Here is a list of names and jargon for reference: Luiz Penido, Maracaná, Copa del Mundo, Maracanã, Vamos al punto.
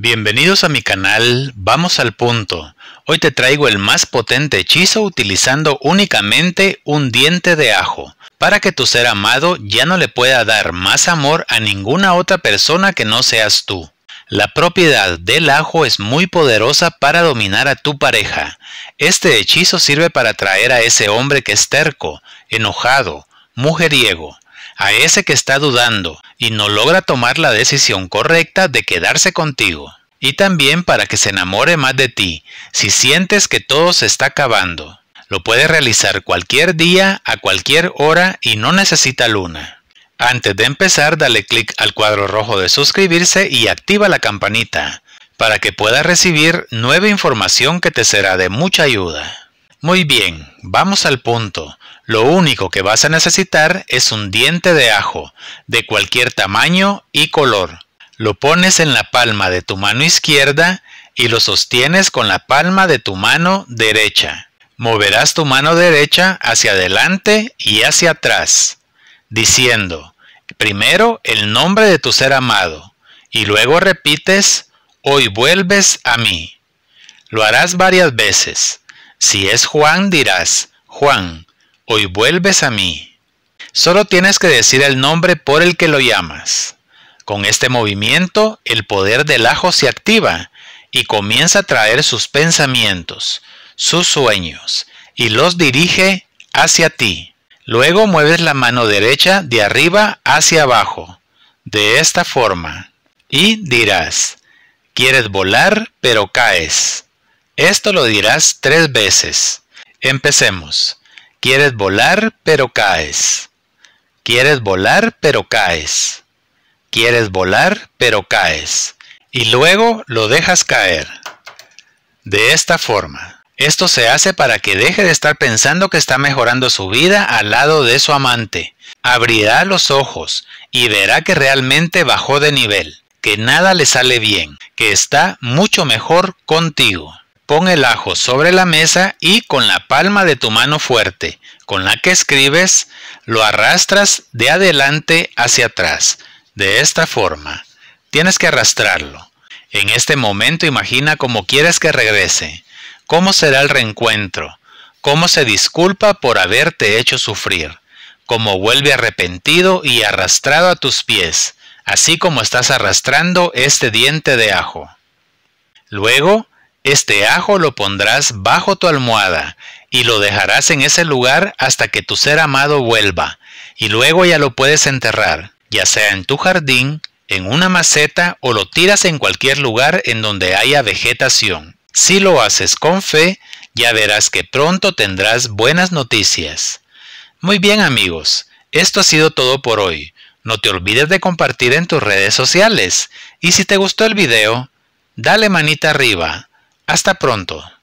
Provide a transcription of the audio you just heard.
Bienvenidos a mi canal Vamos al punto. Hoy te traigo el más potente hechizo utilizando únicamente un diente de ajo, para que tu ser amado ya no le pueda dar más amor a ninguna otra persona que no seas tú. La propiedad del ajo es muy poderosa para dominar a tu pareja. Este hechizo sirve para atraer a ese hombre que es terco, enojado, mujeriego, a ese que está dudando y no logra tomar la decisión correcta de quedarse contigo. Y también para que se enamore más de ti, si sientes que todo se está acabando. Lo puedes realizar cualquier día, a cualquier hora y no necesita luna. Antes de empezar, dale clic al cuadro rojo de suscribirse y activa la campanita, para que puedas recibir nueva información que te será de mucha ayuda. Muy bien, vamos al punto. Lo único que vas a necesitar es un diente de ajo, de cualquier tamaño y color. Lo pones en la palma de tu mano izquierda y lo sostienes con la palma de tu mano derecha. Moverás tu mano derecha hacia adelante y hacia atrás, diciendo primero el nombre de tu ser amado y luego repites: hoy vuelves a mí. Lo harás varias veces. Si es Juan, dirás: Juan, hoy vuelves a mí. Solo tienes que decir el nombre por el que lo llamas. Con este movimiento, el poder del ajo se activa y comienza a traer sus pensamientos, sus sueños, y los dirige hacia ti. Luego mueves la mano derecha de arriba hacia abajo, de esta forma, y dirás: quieres volar, pero caes. Esto lo dirás 3 veces. Empecemos. Quieres volar, pero caes. Quieres volar, pero caes. Quieres volar, pero caes. Y luego lo dejas caer. De esta forma. Esto se hace para que deje de estar pensando que está mejorando su vida al lado de su amante. Abrirá los ojos y verá que realmente bajó de nivel, que nada le sale bien, que está mucho mejor contigo. Pon el ajo sobre la mesa y con la palma de tu mano fuerte, con la que escribes, lo arrastras de adelante hacia atrás, de esta forma. Tienes que arrastrarlo. En este momento imagina cómo quieres que regrese, cómo será el reencuentro, cómo se disculpa por haberte hecho sufrir, cómo vuelve arrepentido y arrastrado a tus pies, así como estás arrastrando este diente de ajo. Luego, este ajo lo pondrás bajo tu almohada y lo dejarás en ese lugar hasta que tu ser amado vuelva, y luego ya lo puedes enterrar, ya sea en tu jardín, en una maceta o lo tiras en cualquier lugar en donde haya vegetación. Si lo haces con fe, ya verás que pronto tendrás buenas noticias. Muy bien, amigos, esto ha sido todo por hoy. No te olvides de compartir en tus redes sociales y si te gustó el video, dale manita arriba. Hasta pronto.